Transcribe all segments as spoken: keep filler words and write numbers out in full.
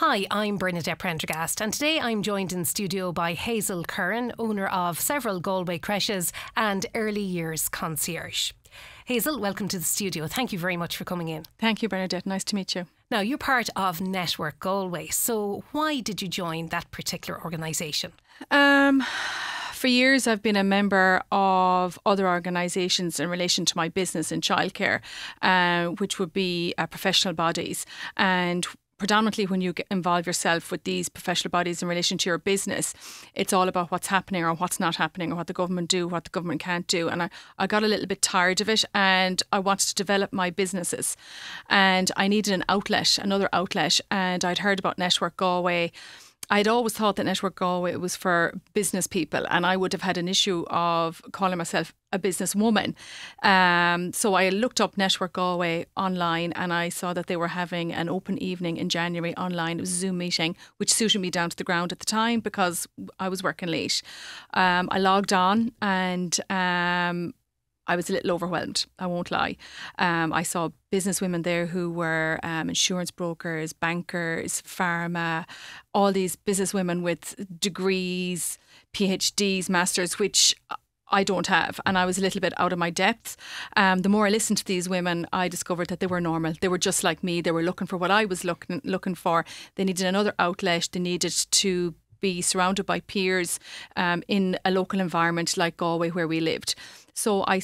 Hi, I'm Bernadette Prendergast, and today I'm joined in studio by Hazel Curran, owner of several Galway creches and early years concierge. Hazel, welcome to the studio. Thank you very much for coming in. Thank you, Bernadette. Nice to meet you. Now, you're part of Network Galway, so why did you join that particular organisation? Um... For years, I've been a member of other organisations in relation to my business in childcare, uh, which would be uh, professional bodies. And predominantly when you get involve yourself with these professional bodies in relation to your business, it's all about what's happening or what's not happening, or what the government do, what the government can't do. And I, I got a little bit tired of it, and I wanted to develop my businesses, and I needed an outlet, another outlet. And I'd heard about Network Galway. I'd always thought that Network Galway was for business people, and I would have had an issue of calling myself a businesswoman. Um, so I looked up Network Galway online, and I saw that they were having an open evening in January online. It was a Zoom meeting, which suited me down to the ground at the time because I was working late. Um, I logged on and um, I was a little overwhelmed, I won't lie. Um, I saw businesswomen there who were um, insurance brokers, bankers, pharma, all these businesswomen with degrees, PhDs, masters, which I don't have. And I was a little bit out of my depth. Um, the more I listened to these women, I discovered that they were normal. They were just like me. They were looking for what I was looking, looking for. They needed another outlet. They needed to be surrounded by peers um, in a local environment like Galway, where we lived. So I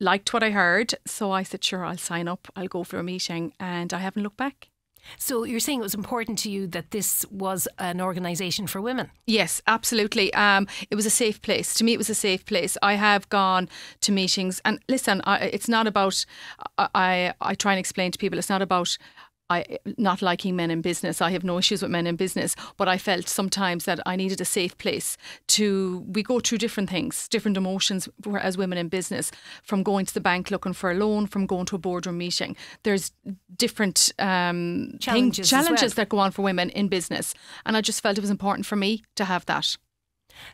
liked what I heard. So I said, sure, I'll sign up. I'll go for a meeting. And I haven't looked back. So you're saying it was important to you that this was an organisation for women? Yes, absolutely. Um, it was a safe place. To me, it was a safe place. I have gone to meetings. And listen, I, it's not about, I, I, I try and explain to people, it's not about I not liking men in business. I have no issues with men in business, but I felt sometimes that I needed a safe place to, we go through different things, different emotions as women in business, from going to the bank looking for a loan, from going to a boardroom meeting. There's different um, challenges, thing, challenges well. that go on for women in business. And I just felt it was important for me to have that.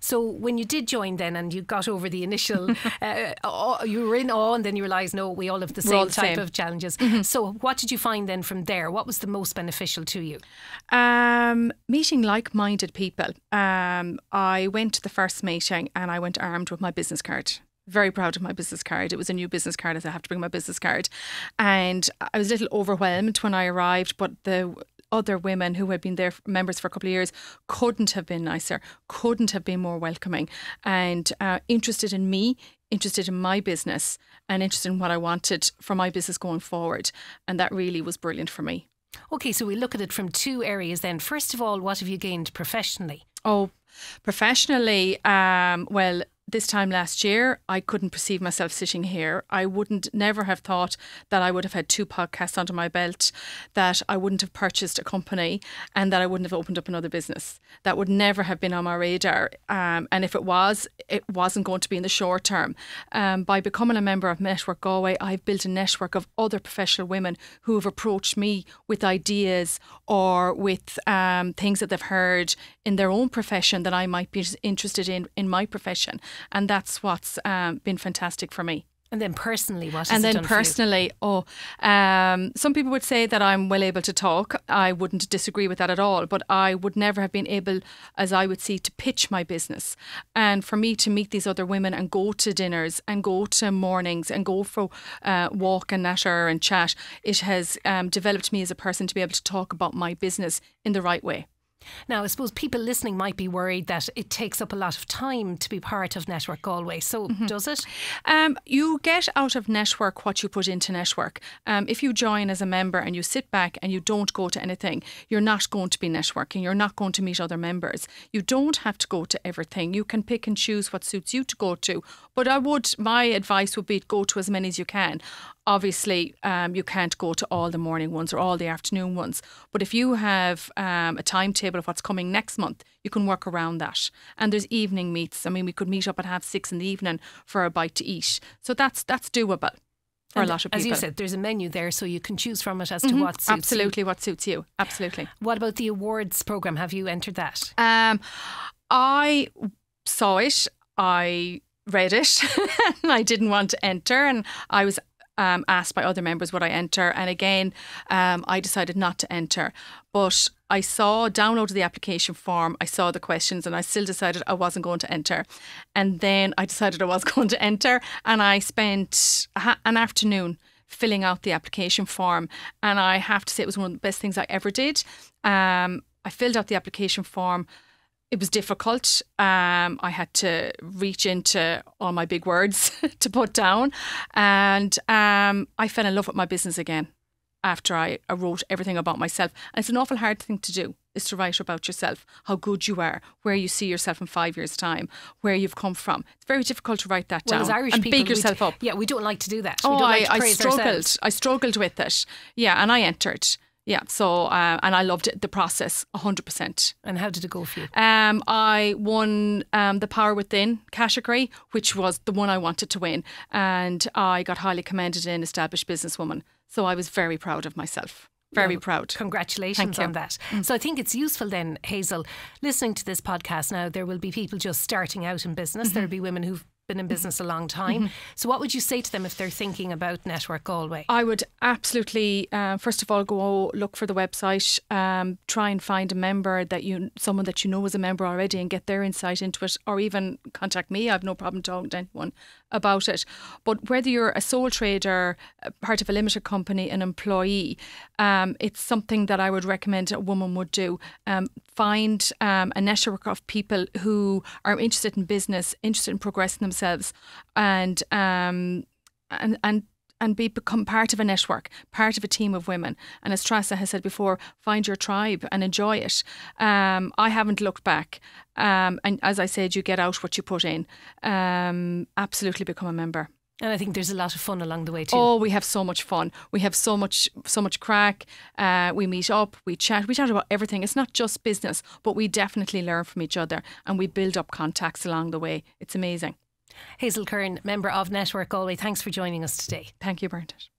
So when you did join then, and you got over the initial, uh, you were in awe, and then you realised, no, we all have the same the type same. of challenges. Mm-hmm. So what did you find then from there? What was the most beneficial to you? Um, meeting like-minded people. Um, I went to the first meeting and I went armed with my business card. Very proud of my business card. It was a new business card, as I have to bring my business card. And I was a little overwhelmed when I arrived, but the other women who had been there members for a couple of years couldn't have been nicer, couldn't have been more welcoming, and uh, interested in me, interested in my business, and interested in what I wanted for my business going forward. And that really was brilliant for me. Okay, so we look at it from two areas then. First of all, what have you gained professionally? Oh, professionally, um, well, this time last year, I couldn't perceive myself sitting here. I wouldn't never have thought that I would have had two podcasts under my belt, that I wouldn't have purchased a company, and that I wouldn't have opened up another business. That would never have been on my radar. Um, and if it was, it wasn't going to be in the short term. Um, by becoming a member of Network Galway, I've built a network of other professional women who have approached me with ideas or with um, things that they've heard in their own profession that I might be interested in in my profession. And that's what's um, been fantastic for me. And then personally, what has and it then done personally, for you? oh, um, some people would say that I'm well able to talk. I wouldn't disagree with that at all. But I would never have been able, as I would see, to pitch my business. And for me to meet these other women and go to dinners and go to mornings and go for uh, walk and natter and chat, it has um, developed me as a person to be able to talk about my business in the right way. Now, I suppose people listening might be worried that it takes up a lot of time to be part of Network Galway. So mm-hmm. does it? Um, you get out of Network what you put into Network. Um, if you join as a member and you sit back and you don't go to anything, you're not going to be networking. You're not going to meet other members. You don't have to go to everything. You can pick and choose what suits you to go to. But I would, my advice would be go to as many as you can. Obviously, um, you can't go to all the morning ones or all the afternoon ones. But if you have um, a timetable of what's coming next month, you can work around that. And there's evening meets. I mean, we could meet up at half six in the evening for a bite to eat. So that's that's doable for and a lot of people. As you said, there's a menu there, so you can choose from it as to mm-hmm. what suits Absolutely, you. what suits you. Absolutely. What about the awards programme? Have you entered that? Um, I saw it. I read it. And I didn't want to enter. And I was Um, asked by other members would I enter, and again um, I decided not to enter. But I saw, downloaded the application form, I saw the questions, and I still decided I wasn't going to enter. And then I decided I was going to enter, and I spent an afternoon filling out the application form. And I have to say it was one of the best things I ever did. Um, I filled out the application form. It was difficult. Um, I had to reach into all my big words to put down. And um, I fell in love with my business again after I, I wrote everything about myself. And it's an awful hard thing to do, is to write about yourself, how good you are, where you see yourself in five years' time, where you've come from. It's very difficult to write that well, down as Irish and people, big yourself up. Yeah, we don't like to do that. Oh, we don't I, like to I praise struggled. Ourselves. I struggled with it. Yeah, and I entered. Yeah, so, uh, and I loved it, the process, one hundred percent. And how did it go for you? Um, I won um, the Power Within category, which was the one I wanted to win. And I got highly commended in Established Businesswoman. So I was very proud of myself. Very well, proud. Congratulations on that. Mm. So I think it's useful then, Hazel, listening to this podcast now, there will be people just starting out in business. Mm-hmm. There will be women who've been in business a long time. Mm-hmm. So what would you say to them if they're thinking about Network Galway? I would absolutely, uh, first of all, go look for the website, um, try and find a member that you, someone that you know is a member already, and get their insight into it, or even contact me. I have no problem talking to anyone about it. But whether you're a sole trader, part of a limited company, an employee, um, it's something that I would recommend a woman would do. Um, find um, a network of people who are interested in business, interested in progressing themselves themselves and um and and and be become part of a network, part of a team of women. And as Trassa has said before, find your tribe and enjoy it. Um, I haven't looked back. Um, and as I said, you get out what you put in. Um, absolutely become a member. And I think there's a lot of fun along the way too. Oh, we have so much fun. We have so much, so much crack. Uh, we meet up, we chat, we chat about everything. It's not just business, but we definitely learn from each other and we build up contacts along the way. It's amazing. Hazel Curran, member of Network Galway, thanks for joining us today. Thank you, Bernadette.